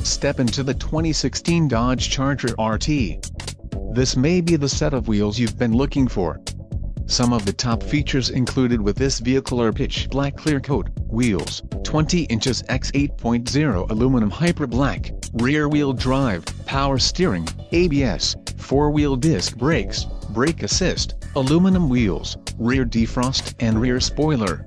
Step into the 2016 Dodge Charger RT. This may be the set of wheels you've been looking for. Some of the top features included with this vehicle are pitch black clear coat, wheels, 20 inches x 8.0 aluminum hyper black, rear-wheel drive, power steering, ABS, four-wheel disc brakes, brake assist, aluminum wheels, rear defrost and rear spoiler.